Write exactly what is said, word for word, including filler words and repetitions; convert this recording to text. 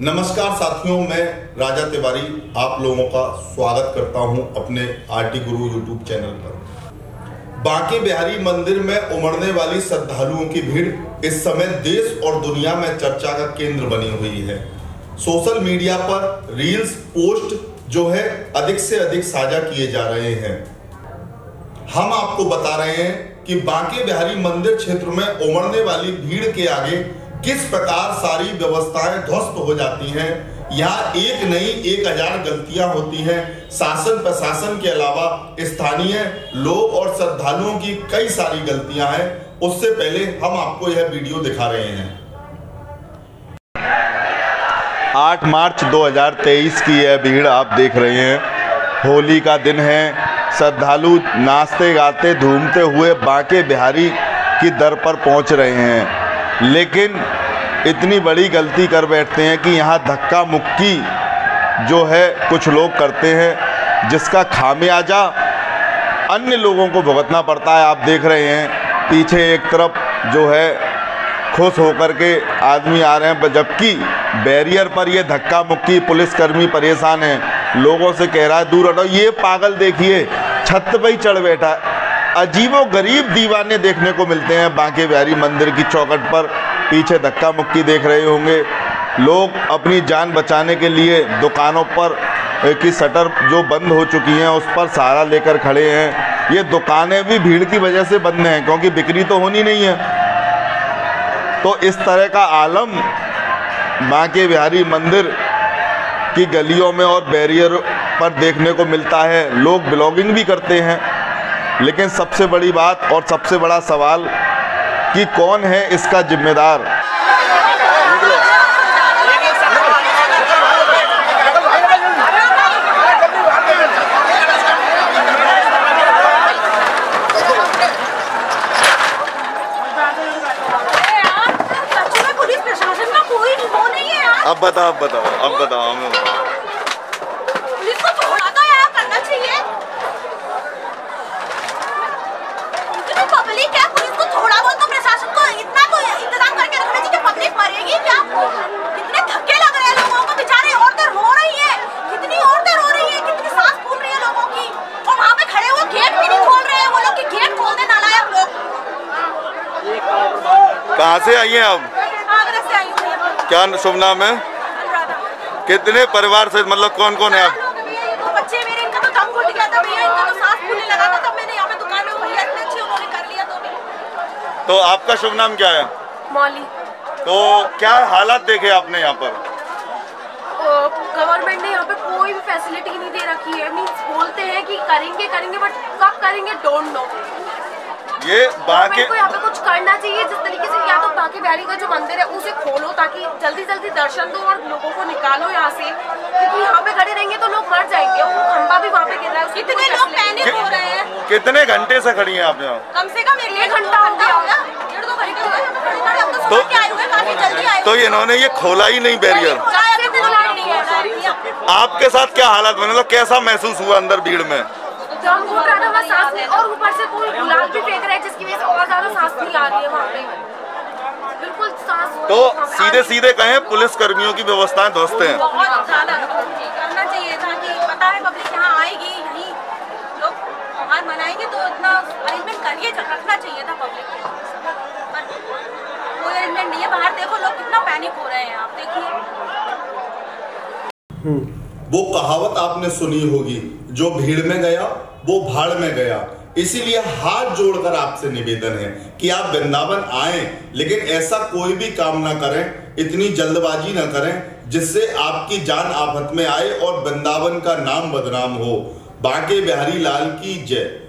नमस्कार साथियों, मैं राजा तिवारी आप लोगों का स्वागत करता हूं अपने आरटी गुरु यूट्यूब चैनल पर। बांके बिहारी मंदिर में उमड़ने वाली श्रद्धालुओं की भीड़ इस समय देश और दुनिया में चर्चा का केंद्र बनी हुई है। सोशल मीडिया पर रील्स पोस्ट जो है अधिक से अधिक साझा किए जा रहे हैं। हम आपको बता रहे हैं कि बांके बिहारी मंदिर क्षेत्र में उमड़ने वाली भीड़ के आगे किस प्रकार सारी व्यवस्थाएं ध्वस्त हो जाती हैं। यहाँ एक नहीं एक हजार गलतियां होती हैं। शासन प्रशासन के अलावा स्थानीय लोग और श्रद्धालुओं की कई सारी गलतियां हैं। उससे पहले हम आपको यह वीडियो दिखा रहे हैं। आठ मार्च दो हजार तेईस की यह भीड़ आप देख रहे हैं। होली का दिन है। श्रद्धालु नाचते गाते धूमते हुए बांके बिहारी की दर पर पहुंच रहे हैं, लेकिन इतनी बड़ी गलती कर बैठते हैं कि यहाँ धक्का मुक्की जो है कुछ लोग करते हैं, जिसका खामियाजा अन्य लोगों को भुगतना पड़ता है। आप देख रहे हैं पीछे एक तरफ जो है खुश होकर के आदमी आ रहे हैं, जबकि बैरियर पर ये धक्का मुक्की। पुलिसकर्मी परेशान हैं, लोगों से कह रहा है दूर हटो। ये पागल देखिए छत पर ही चढ़ बैठा है। अजीबो गरीब दीवाने देखने को मिलते हैं बांके बिहारी मंदिर की चौखट पर। पीछे धक्का मुक्की देख रहे होंगे लोग। अपनी जान बचाने के लिए दुकानों पर की शटर जो बंद हो चुकी हैं उस पर सहारा लेकर खड़े हैं। ये दुकानें भी भीड़ की वजह से बंद हैं, क्योंकि बिक्री तो होनी नहीं है। तो इस तरह का आलम बांके बिहारी मंदिर की गलियों में और बैरियर पर देखने को मिलता है। लोग ब्लॉगिंग भी करते हैं, लेकिन सबसे बड़ी बात और सबसे बड़ा सवाल कि कौन है इसका जिम्मेदार। पुलिस प्रशासन का कोई वो नहीं है। अब बताओ अब बताओ अब बताओ पुलिस को थोड़ा तो यार करना चाहिए। क्या पुलिस को थोड़ा बहुत तो प्रशासन को इतना तो इंतजाम करके रखना चाहिए कि पब्लिक मरेगी क्या? कितने धक्के लग रहे हैं लोगों को, बेचारे औरतें रो रही है। कितनी औरतें रो रही है, कितनी सांस फूल रही है लोगों की। और वहाँ पे खड़े हुए गेट भी नहीं खोल रहे हैं वो लोग कि गेट खोल दे नालायक लोग। कहाँ से आई है आप? आगरा से आई हूँ। क्या शुभ नाम है? कितने परिवार से मतलब कौन कौन है आप? बच्चे मेरे, इनका तो दम घुट गया था भैया, इनका तो सांस फूलने लगा था तब मैंने यहाँ पे दुकान में भैया इतने अच्छे उन्होंने कर लिया। तो भी तो आपका शुभ नाम क्या है? मौली। तो क्या हालात देखे आपने यहाँ पर? गवर्नमेंट ने यहाँ पे कोई भी फैसिलिटी नहीं दे रखी है। मीन्स बोलते हैं कि करेंगे करेंगे बट कब करेंगे डोंट नो। ये बाकी को यहाँ पे कुछ करना चाहिए, जिस तरीके से या तो बांके बिहारी का जो मंदिर है उसे खोलो ताकि जल्दी जल्दी दर्शन दो और लोगों को निकालो यहाँ से, क्योंकि यहाँ पे खड़े रहेंगे तो लोग मर जाएंगे। और खंबा भी वहाँ पे गिर रहा है, कितने लोग पैनिक हो रहे हैं। कितने घंटे से खड़ी हैं आप यहाँ? कम से कम एक घंटा हो गया, डेढ़ दो घंटे। तो इन्होंने ये खोला ही नहीं बैरियर। आपके साथ क्या हालत बने, तो कैसा महसूस हुआ अंदर भीड़ में? दम घुट रहा था वहाँ सांस में, और ऊपर से कोई गुलाब भी फेंक रहा है जिसकी वजह से और ज्यादा सांस नहीं आ रही है वहाँ पे। बिल्कुल सांस तो सीधे सीधे कहें पुलिस कर्मियों की व्यवस्थाएं ध्वस्त हैं। बहुत ज्यादा करना चाहिए था कि पता है पब्लिक यहाँ आएगी, यही लोग त्योहार मनाएंगे तो इतना अरेंजमेंट करिए, रखना चाहिए था पब्लिक को। पर कोई अरेंजमेंट नहीं है। बाहर देखो लोग कितना पैनिक हो रहे हैं, आप देखिए। वो कहावत आपने सुनी होगी, जो भीड़ में गया वो भाड़ में गया। इसीलिए हाथ जोड़कर आपसे निवेदन है कि आप वृंदावन आएं, लेकिन ऐसा कोई भी काम ना करें, इतनी जल्दबाजी ना करें जिससे आपकी जान आफत में आए और वृंदावन का नाम बदनाम हो। बांके बिहारी लाल की जय।